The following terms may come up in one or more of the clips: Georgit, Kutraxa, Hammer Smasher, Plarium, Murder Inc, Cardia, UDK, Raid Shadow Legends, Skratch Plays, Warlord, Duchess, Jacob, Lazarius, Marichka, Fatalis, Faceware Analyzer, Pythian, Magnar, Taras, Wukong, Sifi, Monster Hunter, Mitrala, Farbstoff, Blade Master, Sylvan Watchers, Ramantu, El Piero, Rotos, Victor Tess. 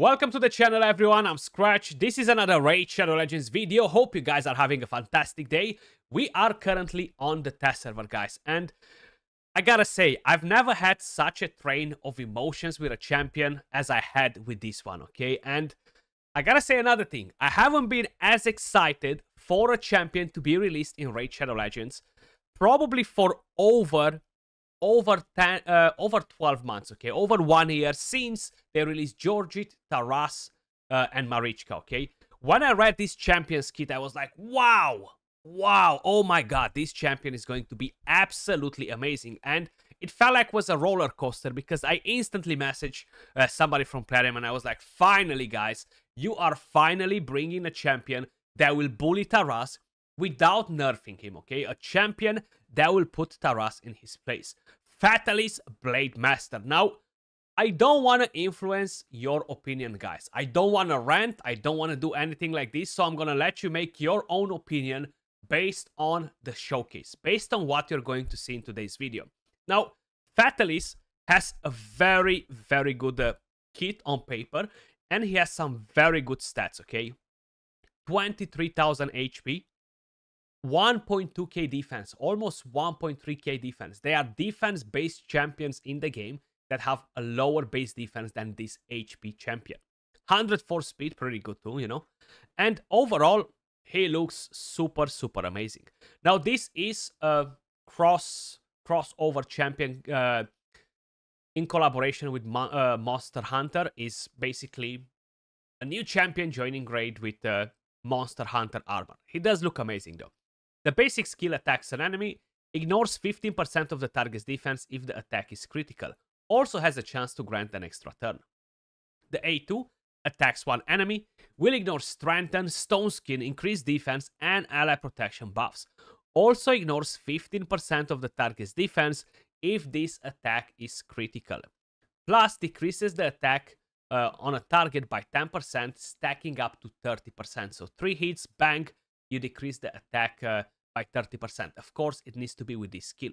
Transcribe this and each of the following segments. Welcome to the channel, everyone. I'm Skratch. This is another Raid Shadow Legends video. Hope you guys are having a fantastic day. We are currently on the test server, guys, and I gotta say, I've never had such a train of emotions with a champion as I had with this one, okay? And I gotta say another thing. I haven't been as excited for a champion to be released in Raid Shadow Legends probably for over 12 months, okay? Over 1 year since they released Georgit, Taras, and Marichka, okay? When I read this champion's kit, I was like, wow, oh my god, this champion is going to be absolutely amazing. And it felt like it was a roller coaster because I instantly messaged somebody from Plarium and I was like, finally, guys, you are finally bringing a champion that will bully Taras without nerfing him, okay? A champion that will put Taras in his place. Fatalis, Blade Master. Now, I don't want to influence your opinion, guys. I don't want to rant. I don't want to do anything like this. So I'm going to let you make your own opinion based on the showcase, based on what you're going to see in today's video. Now, Fatalis has a very, very good kit on paper, and he has some very good stats, okay? 23,000 HP. 1.2k defense, almost 1.3k defense. They are defense-based champions in the game that have a lower base defense than this HP champion. 104 speed, pretty good too, you know. And overall, he looks super, super amazing. Now, this is a crossover champion in collaboration with Monster Hunter. Is basically a new champion joining raid with Monster Hunter armor. He does look amazing, though. The basic skill attacks an enemy, ignores 15% of the target's defense if the attack is critical, also has a chance to grant an extra turn. The A2 attacks one enemy, will ignore Strengthen, Stone Skin, increased defense, and ally protection buffs. Also ignores 15% of the target's defense if this attack is critical. Plus, decreases the attack on a target by 10%, stacking up to 30%. So 3 hits, bang, you decrease the attack by 30%. Of course, it needs to be with this skill.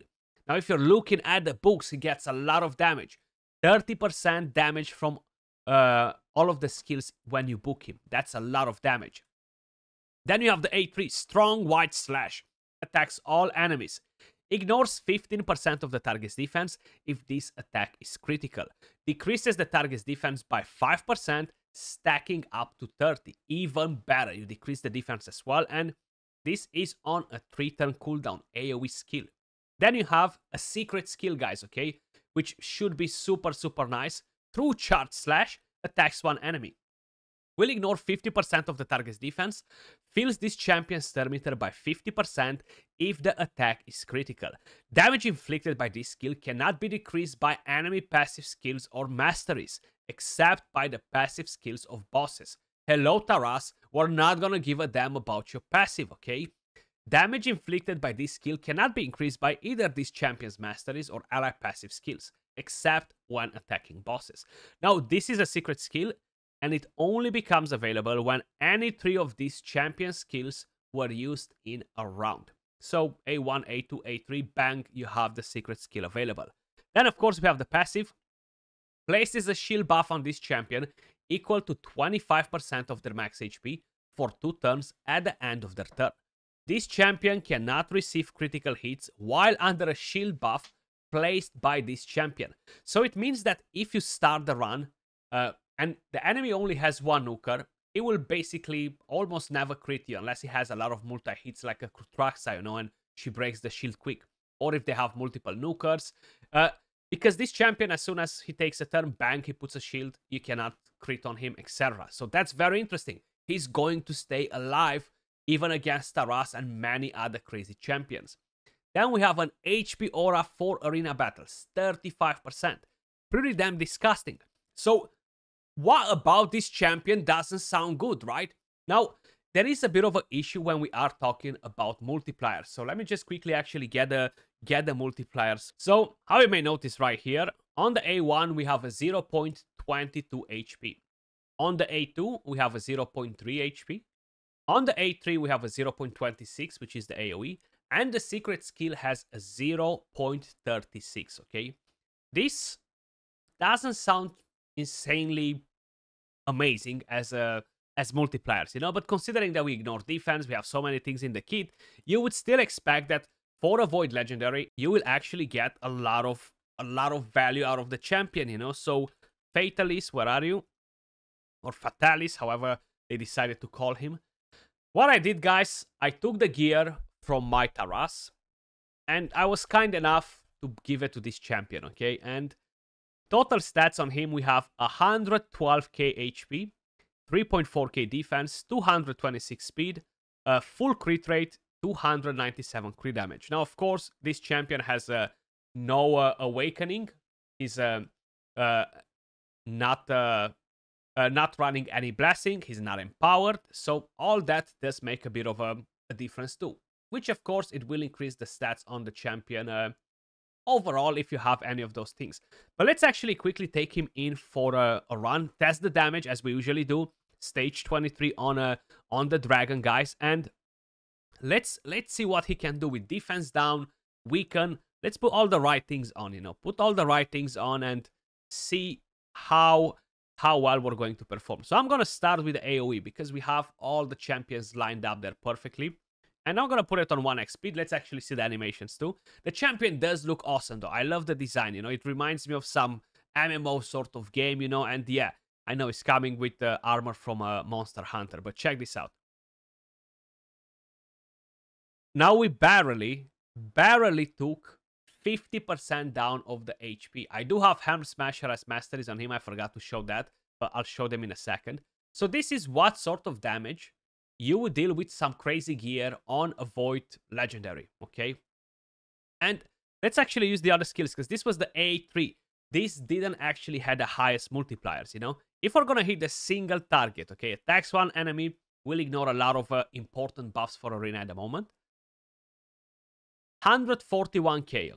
Now, if you're looking at the books, he gets a lot of damage. 30% damage from all of the skills when you book him. That's a lot of damage. Then you have the A3, Strong White Slash. Attacks all enemies. Ignores 15% of the target's defense if this attack is critical. Decreases the target's defense by 5%, stacking up to 30. Even better, you decrease the defense as well, and this is on a 3-turn cooldown AoE skill. Then you have a secret skill, guys, okay? Which should be super, super nice. Through Charge Slash, attacks one enemy. Will ignore 50% of the target's defense, fills this champion's thermometer by 50% if the attack is critical. Damage inflicted by this skill cannot be decreased by enemy passive skills or masteries, except by the passive skills of bosses. Hello, Taras, we're not gonna give a damn about your passive, okay? Damage inflicted by this skill cannot be increased by either this champion's masteries or ally passive skills, except when attacking bosses. Now, this is a secret skill, and it only becomes available when any 3 of these champion skills were used in a round. So A1, A2, A3, bang, you have the secret skill available. Then, of course, we have the passive. Places a shield buff on this champion equal to 25% of their max HP for 2 turns at the end of their turn. This champion cannot receive critical hits while under a shield buff placed by this champion. So it means that if you start the run, and the enemy only has 1 nuker, it will basically almost never crit you unless he has a lot of multi-hits like a Kutraxa, you know, and she breaks the shield quick. Or if they have multiple nukers. Because this champion, as soon as he takes a turn, bang, he puts a shield, you cannot crit on him, etc. So that's very interesting. He's going to stay alive even against Taras and many other crazy champions. Then we have an HP aura for arena battles, 35%. Pretty damn disgusting. So what about this champion doesn't sound good, right? Now, there is a bit of an issue when we are talking about multipliers. So let me just quickly actually get the multipliers. So how you may notice right here, on the A1, we have a 0.22 HP. On the A2, we have a 0.3 HP. On the A3, we have a 0.26, which is the AoE. And the secret skill has a 0.36, okay? This doesn't sound insanely amazing as multipliers, you know, but considering that we ignore defense, we have so many things in the kit, you would still expect that for a Void Legendary, you will actually get a lot of value out of the champion, you know. So Fatalis, where are you? Or Fatalis, however they decided to call him. What I did, guys, I took the gear from my Taras, and I was kind enough to give it to this champion, okay? And total stats on him, we have 112k HP, 3.4k defense, 226 speed, full crit rate, 297 crit damage. Now, of course, this champion has no awakening. He's not running any blessing. He's not empowered. So all that does make a bit of a difference too. Which, of course, it will increase the stats on the champion overall if you have any of those things. But let's actually quickly take him in for a run. Test the damage as we usually do. Stage 23 on the dragon, guys. And let's see what he can do with defense down, weaken. Let's put all the right things on, you know. Put all the right things on and see how well we're going to perform. So I'm going to start with the AoE because we have all the champions lined up there perfectly. And I'm going to put it on 1x speed. Let's actually see the animations too. The champion does look awesome though. I love the design, you know. It reminds me of some MMO sort of game, you know. And yeah, I know it's coming with the armor from Monster Hunter. But check this out. Now we barely took 50% down of the HP. I do have Hammer Smasher as masteries on him. I forgot to show that, but I'll show them in a second. So this is what sort of damage you would deal with some crazy gear on a Void Legendary, okay? And let's actually use the other skills, because this was the A3. This didn't actually have the highest multipliers, you know? If we're going to hit a single target, okay, attacks one enemy, we'll ignore a lot of important buffs for Arena at the moment. 141k.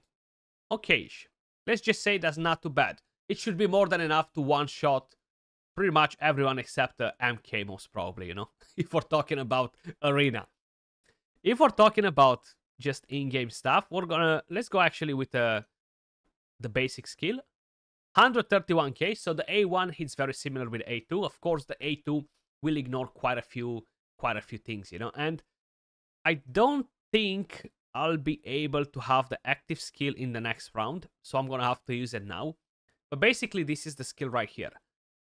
Okay-ish. Let's just say that's not too bad. It should be more than enough to one-shot pretty much everyone except the MK most probably, you know, if we're talking about Arena. If we're talking about just in-game stuff, we're gonna... Let's go actually with the basic skill. 131k, so the A1 hits very similar with A2. Of course, the A2 will ignore quite a few things, you know, and I don't think I'll be able to have the active skill in the next round, so I'm going to have to use it now. But basically, this is the skill right here.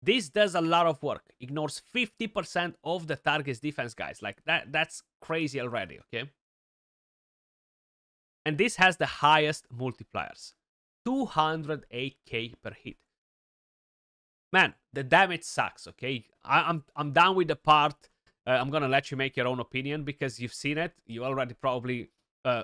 This does a lot of work. Ignores 50% of the target's defense, guys. Like, that's crazy already, okay? And this has the highest multipliers. 208k per hit. Man, the damage sucks, okay? I'm done with the part. I'm going to let you make your own opinion because you've seen it. You already probably...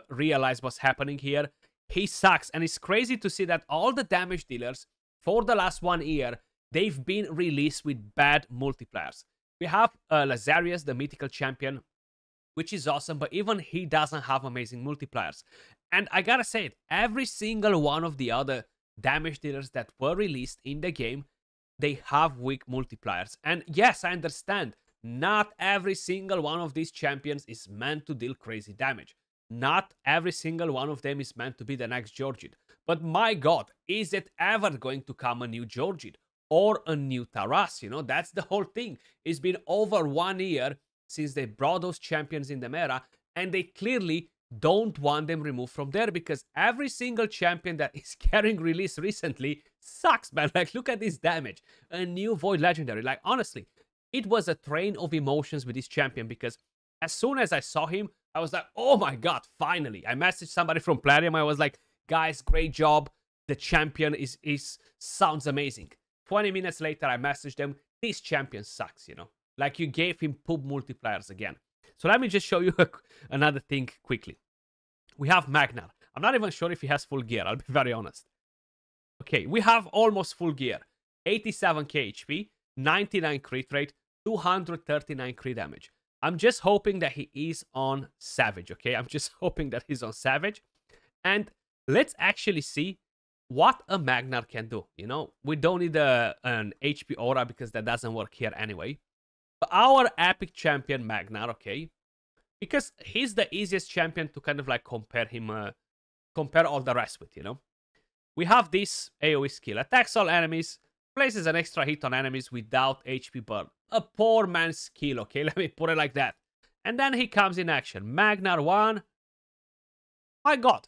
realize what's happening here. He sucks, and it's crazy to see that all the damage dealers for the last 1 year, they've been released with bad multipliers. We have Lazarius, the mythical champion, which is awesome, but even he doesn't have amazing multipliers. And I gotta say it, every single one of the other damage dealers that were released in the game, they have weak multipliers. And yes, I understand, not every single one of these champions is meant to deal crazy damage. Not every single one of them is meant to be the next Georgit. But my god, is it ever going to come a new Georgit or a new Taras? You know, that's the whole thing. It's been over 1 year since they brought those champions in the meta, and they clearly don't want them removed from there because every single champion that is carrying release recently sucks, man. Like, look at this damage. A new Void Legendary. Like, honestly, it was a train of emotions with this champion because as soon as I saw him, I was like, oh my god, finally. I messaged somebody from Plarium. I was like, guys, great job. The champion is sounds amazing. 20 minutes later, I messaged them. This champion sucks, you know. Like, you gave him poop multipliers again. So let me just show you another thing quickly. We have Magnar. I'm not even sure if he has full gear. I'll be very honest. Okay, we have almost full gear. 87k HP, 99 crit rate, 239 crit damage. I'm just hoping that he is on Savage, okay? I'm just hoping that he's on Savage. And let's actually see what a Magnar can do, you know? We don't need an HP aura because that doesn't work here anyway. But our epic champion, Magnar, okay? Because he's the easiest champion to kind of like compare all the rest with, you know? We have this AoE skill. Attacks all enemies, Places an extra hit on enemies without HP burn. A poor man's skill, okay? Let me put it like that. And then he comes in action. Magnar 1. My god.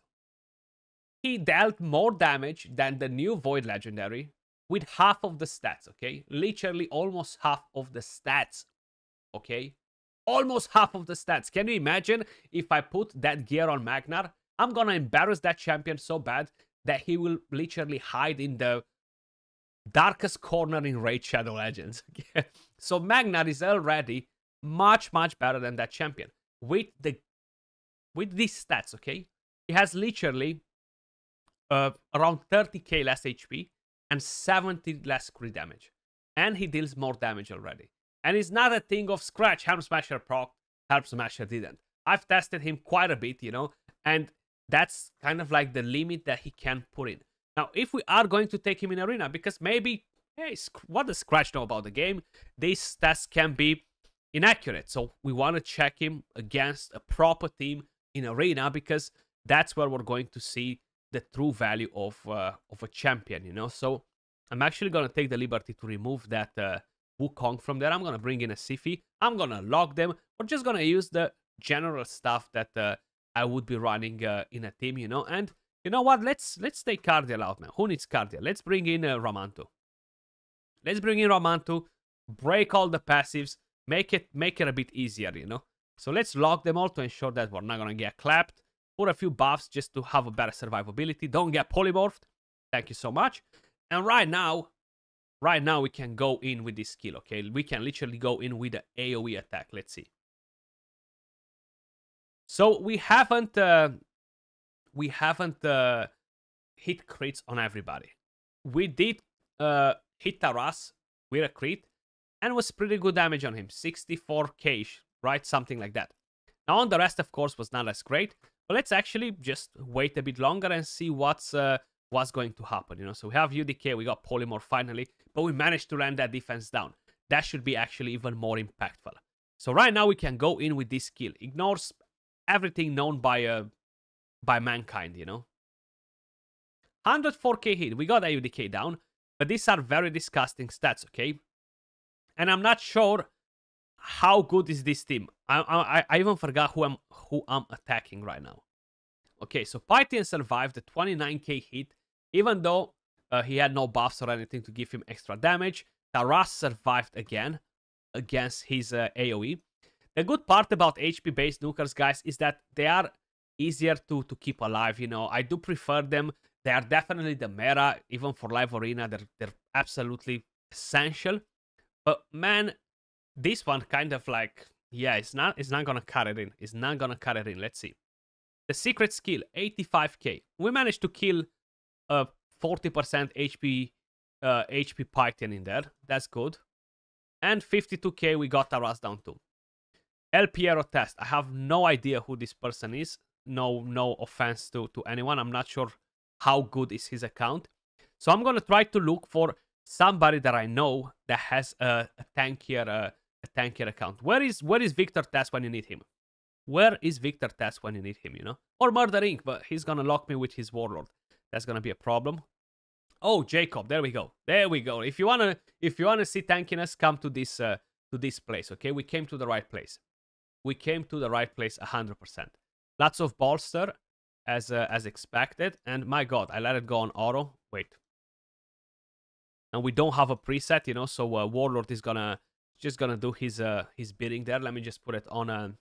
He dealt more damage than the new Void Legendary with half of the stats, okay? Literally almost half of the stats, okay? Almost half of the stats. Can you imagine if I put that gear on Magnar? I'm gonna embarrass that champion so bad that he will literally hide in the darkest corner in Raid Shadow Legends. So Magnar is already much, much better than that champion with these stats, okay? He has literally around 30k less HP and 70 less crit damage. And he deals more damage already. And it's not a thing of Skratch, Hammer Smasher proc, Hammer Smasher didn't. I've tested him quite a bit, you know, and that's kind of like the limit that he can put in. Now, if we are going to take him in Arena, because maybe, hey, what does Skratch know about the game? These tests can be inaccurate, so we want to check him against a proper team in Arena, because that's where we're going to see the true value of a champion, you know? So I'm actually going to take the liberty to remove that Wukong from there. I'm going to bring in a Sifi. I'm going to lock them. We're just going to use the general stuff that I would be running in a team, you know? And you know what? Let's take Cardia out, man. Who needs Cardia? Let's bring in Ramantu. Let's bring in Ramantu. Break all the passives. Make it a bit easier, you know? So let's lock them all to ensure that we're not going to get clapped. Put a few buffs just to have a better survivability. Don't get polymorphed. Thank you so much. And right now we can go in with this skill, okay? We can literally go in with the AoE attack. Let's see. So we haven't hit crits on everybody. We did hit Taras with a crit, and was pretty good damage on him, 64k, right? Something like that. Now on the rest, of course, was not as great, but let's actually just wait a bit longer and see what's going to happen, you know? So we have UDK, we got Polymorph finally, but we managed to land that defense down. That should be actually even more impactful. So right now we can go in with this skill. Ignores everything known by mankind, you know? 104k hit. We got a UDK down, but these are very disgusting stats, okay? And I'm not sure how good is this team. I even forgot who I'm attacking right now. Okay, so Pythian survived the 29k hit, even though he had no buffs or anything to give him extra damage. Taras survived again against his AoE. The good part about HP-based nukers, guys, is that they are easier to keep alive, you know. I do prefer them. They are definitely the meta, even for live arena. They're absolutely essential. But man, this one kind of like, yeah, it's not gonna cut it in. It's not gonna cut it in. Let's see. The secret skill, 85k. We managed to kill 40% HP Python in there. That's good. And 52k, we got Taras down too. El Piero Test. I have no idea who this person is. No offense to anyone. I'm not sure how good is his account. So I'm gonna try to look for somebody that I know that has a tankier account. Where is Victor Tess when you need him? Where is Victor Tess when you need him, you know? Or Murder Inc, but he's gonna lock me with his Warlord. That's gonna be a problem. Oh, Jacob, there we go. There we go. If you wanna see tankiness, come to this place, okay? We came to the right place. We came to the right place 100%. Lots of bolster as expected, and my god, I let it go on auto. Wait. And we don't have a preset, you know, so Warlord is just gonna do his bidding there. Let me just put it on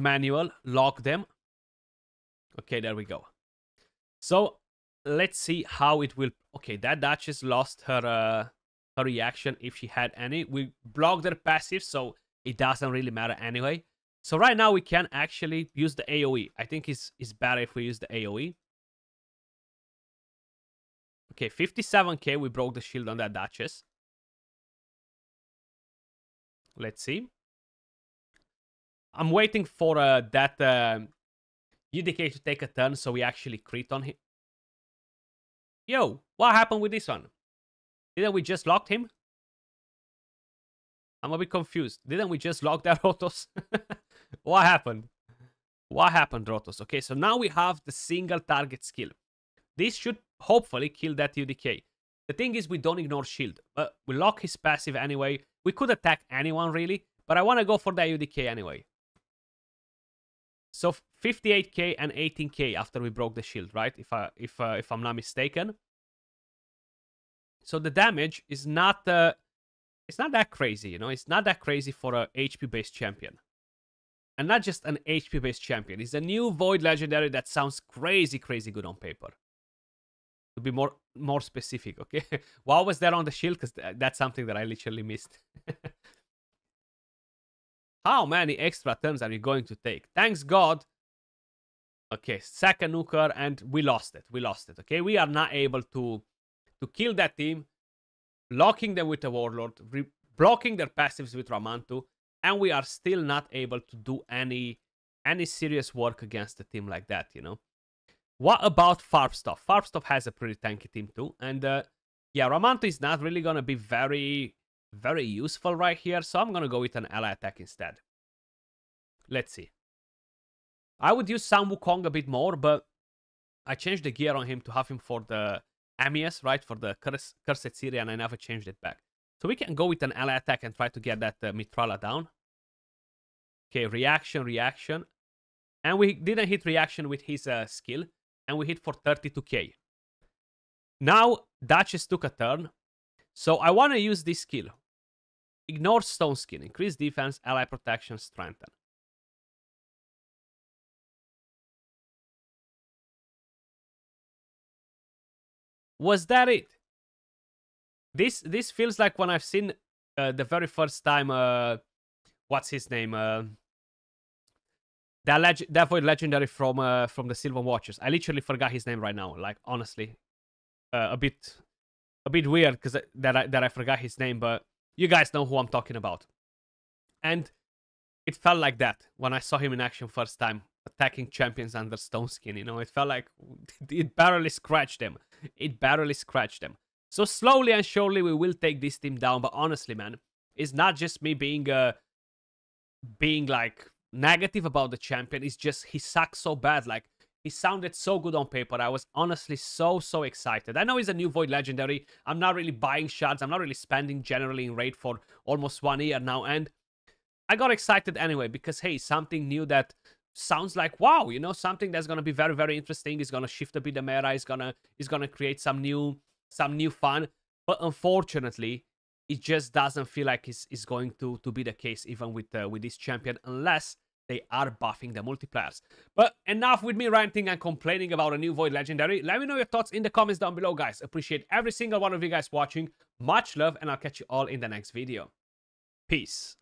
manual, lock them. Okay, there we go. So let's see how it will. Okay, that Duchess lost her reaction if she had any. We blocked their passive, so it doesn't really matter anyway. So right now we can actually use the AoE. I think it's better if we use the AoE. Okay, 57k, we broke the shield on that Duchess. Let's see. I'm waiting for that UDK to take a turn so we actually crit on him. Yo, what happened with this one? Didn't we just lock him? I'm a bit confused. Didn't we just lock that Rotos? What happened? What happened, Rotos? Okay, so now we have the single target skill. This should hopefully kill that UDK. The thing is, we don't ignore shield, but we lock his passive anyway. We could attack anyone really, but I want to go for the UDK anyway. So 58k and 18k after we broke the shield, right? If I'm not mistaken. So the damage is not it's not that crazy, you know. It's not that crazy for a HP based champion. And not just an HP based champion. It's a new Void legendary that sounds crazy good on paper. To be more specific, okay? Why was that on the shield? Because that's something that I literally missed. How many extra turns are you going to take? Thanks God. Okay, sack a nuker, and we lost it. We lost it, okay? We are not able to kill that team, blocking them with a Warlord, blocking their passives with Ramantu, and we are still not able to do any serious work against a team like that, you know? What about Farbstoff? Farbstoff has a pretty tanky team too, and yeah, Ramantu is not really going to be very useful right here, so I'm going to go with an ally attack instead. Let's see. I would use Sam Wukong a bit more, but I changed the gear on him to have him for the Amias, right, for the Cursed Syria, and I never changed it back. So we can go with an ally attack and try to get that Mitrala down. Okay, reaction. And we didn't hit reaction with his skill, and we hit for 32k. Now, Duchess took a turn, so I want to use this skill. Ignore Stone Skin, increase defense, ally protection, strengthen. Was that it? This feels like when I've seen the very first time, what's his name? That Void legendary from the Sylvan Watchers. I literally forgot his name right now. Like, honestly, a bit weird because that I forgot his name. But you guys know who I'm talking about. And it felt like that when I saw him in action first time, attacking champions under Stone Skin. You know, it felt like it barely scratched them. It barely scratched them. So slowly and surely we will take this team down. But honestly, man, it's not just me being being like negative about the champion. It's just he sucks so bad. Like, he sounded so good on paper. I was honestly so excited. I know he's a new Void legendary. I'm not really buying shards. I'm not really spending generally in Raid for almost 1 year now, and I got excited anyway because, hey, something new that sounds like wow, you know, something that's gonna be very interesting. It's gonna shift a bit the meta. It's gonna create some new fun. But unfortunately, it just doesn't feel like it's going to be the case even with this champion, unless they are buffing the multipliers. But enough with me ranting and complaining about a new Void legendary. Let me know your thoughts in the comments down below, guys. Appreciate every single one of you guys watching. Much love, and I'll catch you all in the next video. Peace.